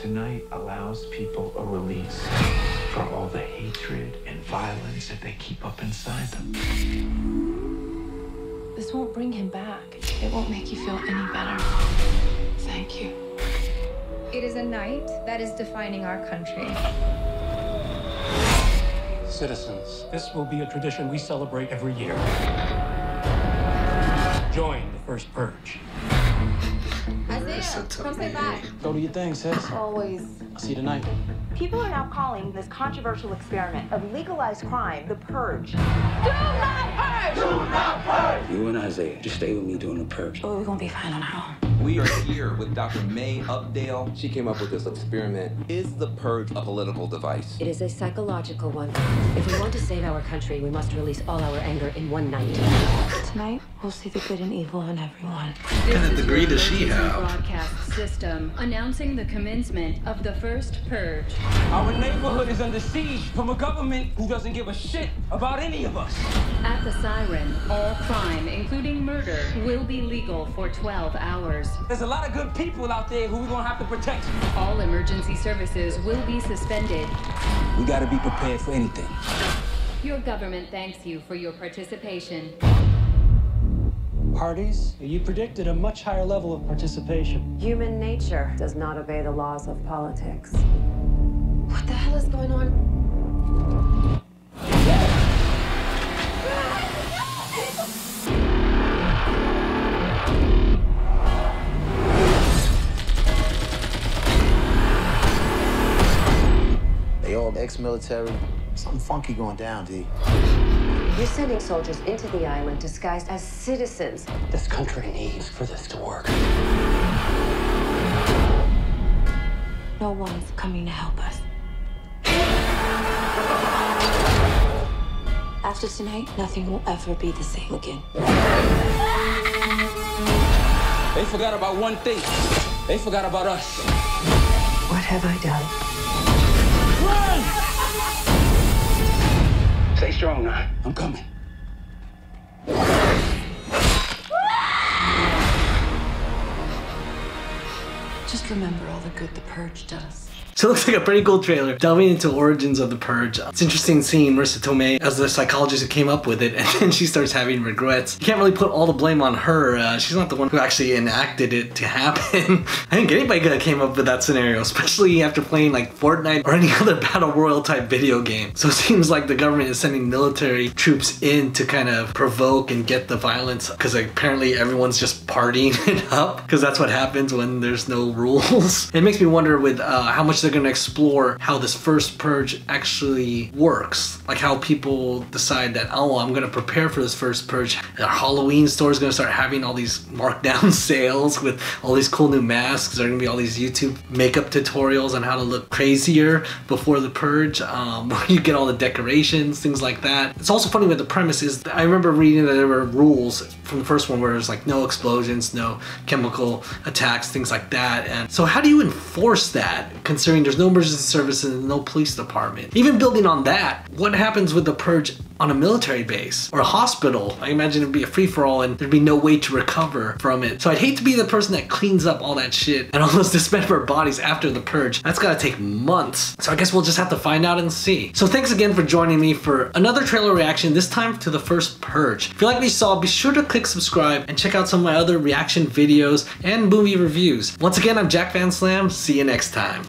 Tonight allows people a release for all the hatred and violence that they keep up inside them. This won't bring him back. It won't make you feel any better. Thank you. It is a night that is defining our country. Citizens, this will be a tradition we celebrate every year. Join the first purge. Marissa, come sit back. Go do your thing, sis. Always. I'll see you tonight. People are now calling this controversial experiment of legalized crime the purge. Do not purge! Do not purge! You and Isaiah, just stay with me during the purge. But we're gonna be fine on our own. We are here with Dr. May Updale. She came up with this experiment. Is the purge a political device? It is a psychological one. If we want to save our country, we must release all our anger in one night. Tonight, we'll see the good and evil in everyone. What kind of degree does she have? Broadcast system announcing the commencement of the first purge. Our neighborhood is under siege from a government who doesn't give a shit about any of us. At the siren, all crime, including murder, will be legal for 12 hours. There's a lot of good people out there who we're gonna have to protect. All emergency services will be suspended. We gotta be prepared for anything. Your government thanks you for your participation. Parties, you predicted a much higher level of participation. Human nature does not obey the laws of politics. What the hell is going on? They all ex-military. Something funky going down, D. You're sending soldiers into the island disguised as citizens. This country needs for this to work. No one's coming to help us. After tonight, nothing will ever be the same again. They forgot about one thing. They forgot about us. What have I done? Run! Stay strong now. I'm coming. Just remember all the good the Purge does. So it looks like a pretty cool trailer, delving into origins of the Purge. It's interesting seeing Marissa Tomei as the psychologist who came up with it, and then she starts having regrets. You can't really put all the blame on her. She's not the one who actually enacted it to happen. I think anybody could have came up with that scenario, especially after playing like Fortnite or any other battle royale type video game. So it seems like the government is sending military troops in to kind of provoke and get the violence, because apparently everyone's just partying it up, because that's what happens when there's no rules. It makes me wonder with how much they're going to explore how this first purge actually works. Like how people decide that, oh, I'm going to prepare for this first purge. Our Halloween store is going to start having all these markdown sales with all these cool new masks. There are going to be all these YouTube makeup tutorials on how to look crazier before the purge. Where you get all the decorations, things like that. It's also funny with the premise is I remember reading that there were rules from the first one where there's like no explosions, no chemical attacks, things like that. And so how do you enforce that considering there's no emergency services and no police department? Even building on that, what happens with the purge on a military base or a hospital? I imagine it'd be a free-for-all and there'd be no way to recover from it. So I'd hate to be the person that cleans up all that shit and all those dismembered bodies after the purge. That's gotta take months. So I guess we'll just have to find out and see. So thanks again for joining me for another trailer reaction, this time to the first purge. If you like what you saw, be sure to click subscribe and check out some of my other reaction videos and movie reviews. Once again, I'm Jack Van Slam. See you next time.